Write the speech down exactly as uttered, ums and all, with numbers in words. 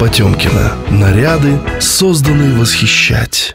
Потемкина. Наряды, созданные восхищать.